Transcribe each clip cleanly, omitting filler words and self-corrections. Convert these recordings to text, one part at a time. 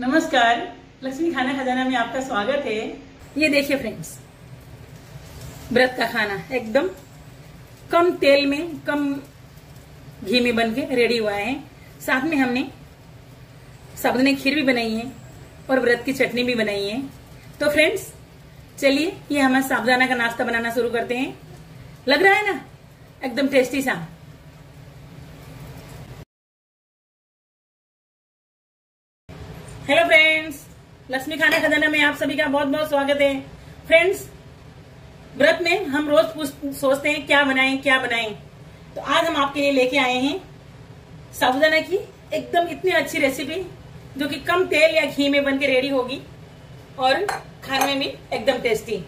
नमस्कार, लक्ष्मी खाना खजाना में आपका स्वागत है। ये देखिए फ्रेंड्स, व्रत का खाना एकदम कम तेल में कम घी में बन के रेडी हुआ है। साथ में हमने साबुदाने खीर भी बनाई है और व्रत की चटनी भी बनाई है। तो फ्रेंड्स चलिए ये हमारा साबुदाना का नाश्ता बनाना शुरू करते हैं। लग रहा है ना एकदम टेस्टी सा। हेलो फ्रेंड्स, लक्ष्मी खाना खजाना में आप सभी का बहुत बहुत स्वागत है। फ्रेंड्स व्रत में हम रोज सोचते हैं क्या बनाएं। तो आज हम आपके लिए लेके आए हैं साबूदाना की एकदम इतनी अच्छी रेसिपी जो कि कम तेल या घी में बन के रेडी होगी और खाने में एकदम टेस्टी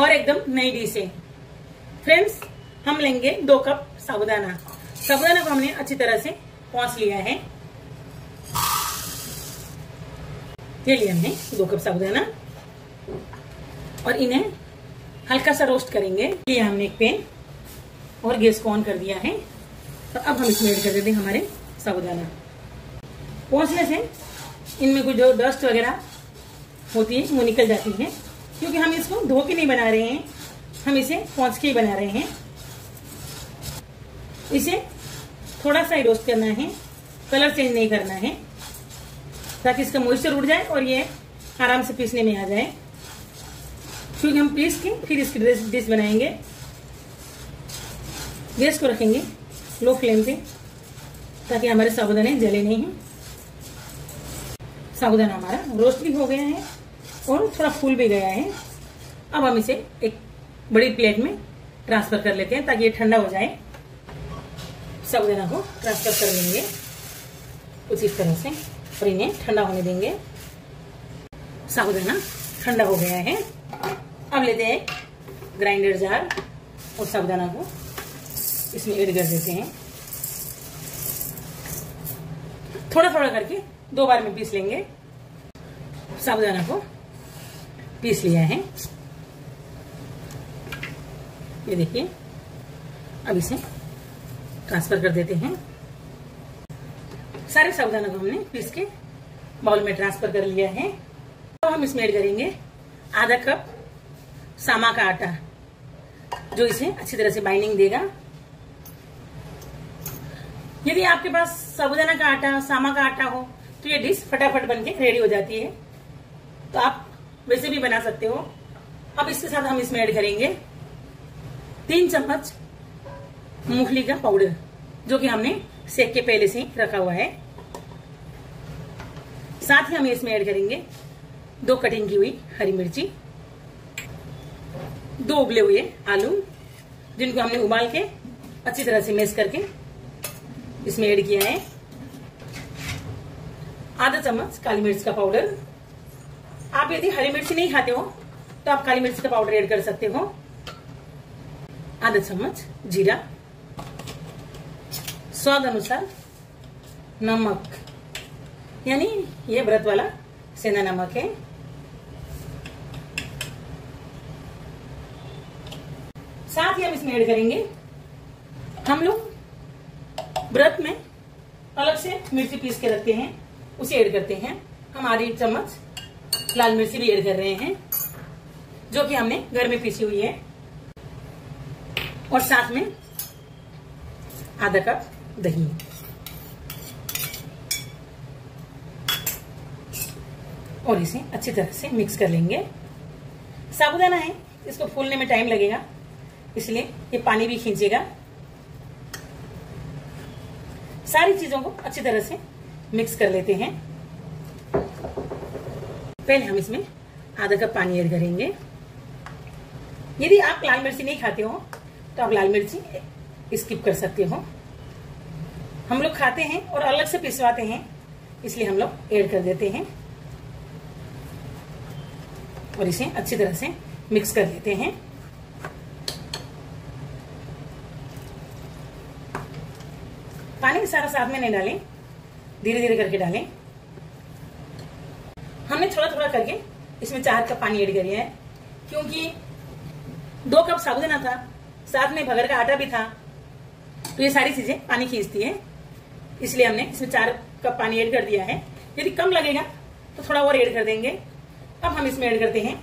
और एकदम नई डिश है। फ्रेंड्स हम लेंगे 2 कप साबूदाना। साबूदाना को हमने अच्छी तरह से पौंछ लिया है। ये लिया हमने 2 कप साबुदाना और इन्हें हल्का सा रोस्ट करेंगे। लिया हमने एक पैन और गैस को ऑन कर दिया है। तो अब हम इसमें ऐड कर देते हैं हमारे साबुदाना। पहुंचने से इनमें कुछ जो डस्ट वगैरह होती है वो निकल जाती है, क्योंकि हम इसको धो के नहीं बना रहे हैं, हम इसे पहुंच के ही बना रहे हैं। इसे थोड़ा सा ही रोस्ट करना है, कलर चेंज नहीं करना है, ताकि इसका मॉइस्चर उड़ जाए और ये आराम से पीसने में आ जाए, क्योंकि हम पीस के फिर इसकी डिश बनाएंगे। गैस को रखेंगे लो फ्लेम पे ताकि हमारे साबुदाने जले नहीं। साबुदाना हमारा रोस्ट भी हो गया है और थोड़ा फूल भी गया है। अब हम इसे एक बड़ी प्लेट में ट्रांसफर कर लेते हैं ताकि ये ठंडा हो जाए। साबुदाना को ट्रांसफर कर लेंगे कुछ इस तरह से, इन्हें ठंडा होने देंगे। साबुदाना ठंडा हो गया है। अब लेते हैं ग्राइंडर जार और साबुदाना को इसमें ऐड कर देते हैं। थोड़ा थोड़ा करके 2 बार में पीस लेंगे। साबुदाना को पीस लिया है, ये देखिए। अब इसे ट्रांसफर कर देते हैं। सारे साबुदाना को हमने पीस के बाउल में ट्रांसफर कर लिया है। अब हम इसमें ऐड करेंगे आधा कप सामा का आटा, जो इसे अच्छी तरह से बाइंडिंग देगा। यदि आपके पास साबुदाना का आटा, सामा का आटा हो तो ये डिश फटाफट बनके रेडी हो जाती है, तो आप वैसे भी बना सकते हो। अब इसके साथ हम इसमें ऐड करेंगे 3 चम्मच मूंगफली का पाउडर, जो कि हमने सेक के पहले से रखा हुआ है। साथ ही हम इसमें ऐड करेंगे 2 कटिंग की हुई हरी मिर्ची, 2 उबले हुए आलू जिनको हमने उबाल के अच्छी तरह से मैश करके इसमें ऐड किया है, आधा चम्मच काली मिर्च का पाउडर। आप यदि हरी मिर्ची नहीं खाते हो तो आप काली मिर्च का पाउडर ऐड कर सकते हो, आधा चम्मच जीरा, स्वाद अनुसार नमक, यानी ये व्रत वाला सेंधा नमक है। साथ ही हम इसमें ऐड करेंगे, हम लोग व्रत में अलग से मिर्ची पीस के रखते हैं, उसे ऐड करते हैं। हम आधी चम्मच लाल मिर्ची भी ऐड कर रहे हैं, जो कि हमने घर में पीसी हुई है। और साथ में आधा कप दही। और इसे अच्छी तरह से मिक्स कर लेंगे। साबुदाना है, इसको फूलने में टाइम लगेगा, इसलिए ये पानी भी खींचेगा। सारी चीजों को अच्छी तरह से मिक्स कर लेते हैं। पहले हम इसमें आधा कप पानी ऐड करेंगे। यदि आप लाल मिर्ची नहीं खाते हो तो आप लाल मिर्ची स्किप कर सकते हो। हम लोग खाते हैं और अलग से पिसवाते हैं, इसलिए हम लोग ऐड कर देते हैं और इसे अच्छी तरह से मिक्स कर देते हैं। पानी सारा साथ में नहीं डालें, धीरे धीरे करके डालें। हमने थोड़ा थोड़ा करके इसमें 4 कप पानी ऐड किया है, क्योंकि 2 कप साबुदाना था, साथ में भगर का आटा भी था, तो ये सारी चीजें पानी खींचती है, इसलिए हमने इसमें 4 कप पानी ऐड कर दिया है। यदि कम लगेगा तो थोड़ा और ऐड कर देंगे। अब हम इसमें ऐड करते हैं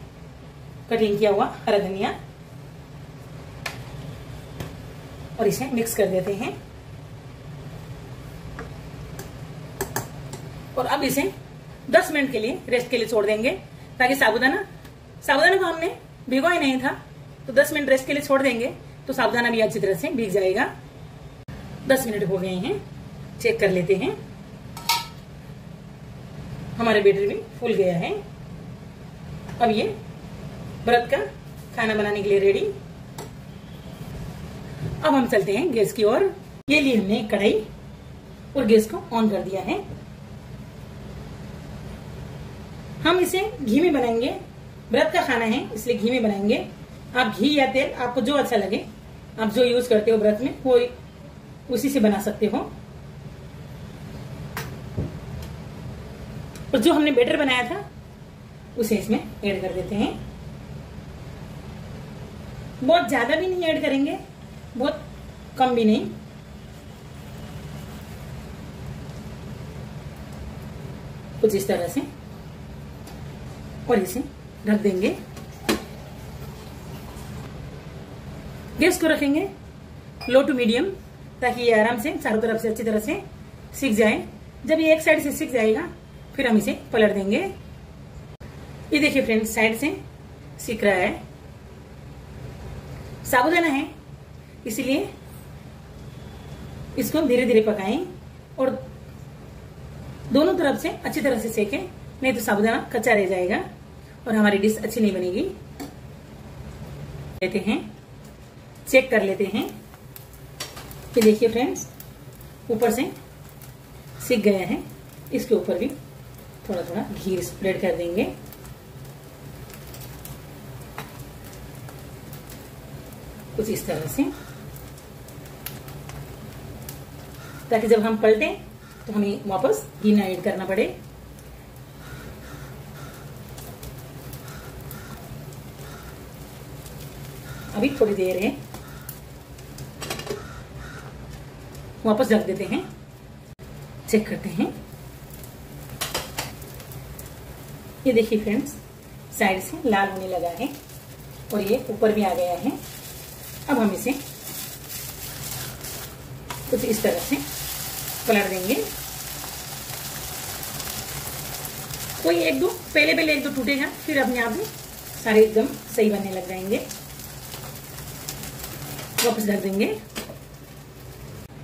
कटिंग किया हुआ हरा धनिया और इसे मिक्स कर देते हैं। और अब इसे 10 मिनट के लिए रेस्ट के लिए छोड़ देंगे, ताकि साबुदाना को हमने भिगोया ही नहीं था, तो 10 मिनट रेस्ट के लिए छोड़ देंगे तो साबुदाना भी अच्छी तरह से भीग जाएगा। 10 मिनट हो गए हैं, चेक कर लेते हैं। हमारा बैटर भी फूल गया है। अब ये व्रत का खाना बनाने के लिए रेडी। अब हम चलते हैं गैस की ओर। ये लिए हमने कढ़ाई और गैस को ऑन कर दिया है। हम इसे घी में बनाएंगे, व्रत का खाना है इसलिए घी में बनाएंगे। आप घी या तेल आपको जो अच्छा लगे, आप जो यूज करते हो व्रत में वो उसी से बना सकते हो। और जो हमने बैटर बनाया था उसे इसमें ऐड कर देते हैं। बहुत ज्यादा भी नहीं ऐड करेंगे, बहुत कम भी नहीं। कुछ इस तरह से, और इसे रख देंगे। गैस को रखेंगे लो टू मीडियम, ताकि ये आराम से चारों तरफ से अच्छी तरह से सिक जाए। जब ये एक साइड से सिक जाएगा फिर हम इसे पलट देंगे। ये देखिए फ्रेंड्स, साइड से सिक रहा है। साबुदाना है इसलिए इसको धीरे धीरे पकाएं और दोनों तरफ से अच्छी तरह से सेकें, नहीं तो साबुदाना कच्चा रह जाएगा और हमारी डिश अच्छी नहीं बनेगी। लेते हैं, चेक कर लेते हैं। ये देखिए फ्रेंड्स, ऊपर से सिक गया है। इसके ऊपर भी थोड़ा थोड़ा घी स्प्रेड कर देंगे। कुछ इस तरह से, ताकि जब हम पलटें तो हमें वापस घी ना ऐड करना पड़े। अभी थोड़ी देर है, वापस रख देते हैं। चेक करते हैं। ये देखिए फ्रेंड्स, साइड से लाल होने लगा है और ये ऊपर भी आ गया है। अब हम इसे कुछ इस तरह से पलट देंगे। कोई एक दो पहले एक दो टूटेगा, फिर अपने आप ही सारे एकदम सही बनने लग जाएंगे। वापस रख देंगे।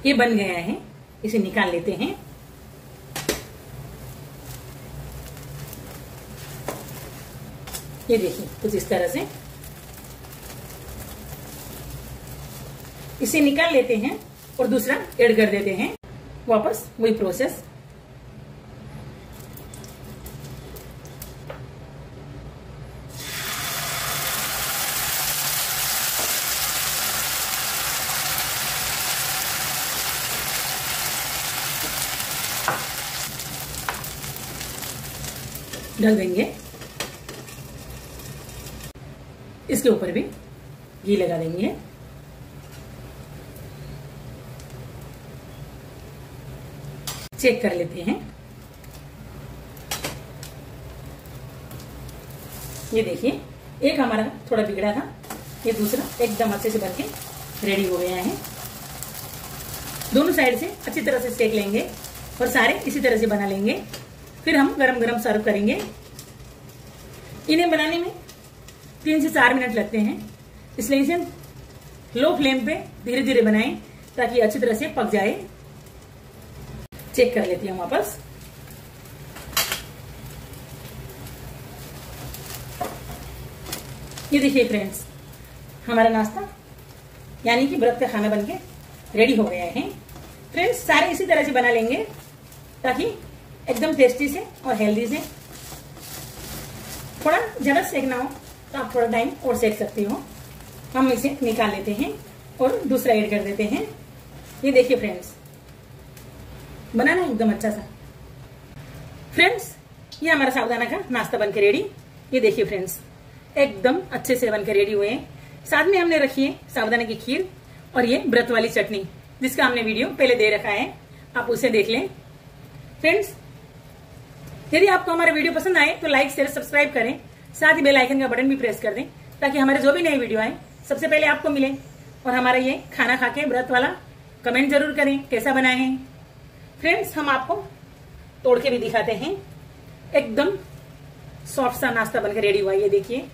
ये बन गया है, इसे निकाल लेते हैं। ये देखिए कुछ इस तरह से इसे निकाल लेते हैं और दूसरा ऐड कर देते हैं। वापस वही प्रोसेस। ढक देंगे। इसके ऊपर भी घी लगा देंगे। चेक कर लेते हैं। ये देखिए, एक हमारा थोड़ा बिगड़ा था, ये दूसरा एकदम अच्छे से बनके रेडी हो गया है। दोनों साइड से अच्छी तरह से सेक लेंगे और सारे इसी तरह से बना लेंगे। फिर हम गरम गरम सर्व करेंगे। इन्हें बनाने में 3 से 4 मिनट लगते हैं, इसलिए इसे लो फ्लेम पे धीरे धीरे बनाएं ताकि अच्छी तरह से पक जाए। चेक कर लेते हैं वापस। ये देखिए फ्रेंड्स, हमारा नाश्ता यानी कि व्रत का खाना बनके रेडी हो गया है। फ्रेंड्स सारे इसी तरह से बना लेंगे, ताकि एकदम टेस्टी से और हेल्दी से। थोड़ा ज़्यादा सेकना हो तो आप थोड़ा टाइम और सेक सकते हो। हम इसे निकाल लेते हैं और दूसरा ऐड कर देते हैं। ये देखिए फ्रेंड्स, बनाना एकदम अच्छा सा। फ्रेंड्स ये हमारा साबुदाना का नाश्ता बनके रेडी। ये देखिए फ्रेंड्स, एकदम अच्छे से बनके रेडी हुए हैं। साथ में हमने रखी है साबुदाने की खीर और ये व्रत वाली चटनी, जिसका हमने वीडियो पहले दे रखा है, आप उसे देख लें। फ्रेंड्स यदि आपको हमारा वीडियो पसंद आए तो लाइक शेयर सब्सक्राइब करें, साथ ही बेल आइकन का बटन भी प्रेस कर दें ताकि हमारे जो भी नए वीडियो आए सबसे पहले आपको मिले। और हमारा ये खाना खा के व्रत वाला कमेंट जरूर करें कैसा बनाए हैं। फ्रेंड्स, हम आपको तोड़ के भी दिखाते हैं। एकदम सॉफ्ट सा नाश्ता बनकर रेडी हुआ है, ये देखिए।